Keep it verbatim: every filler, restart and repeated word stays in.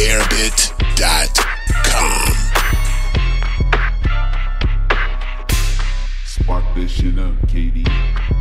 Airbit dot com. Spark this shit up, K D.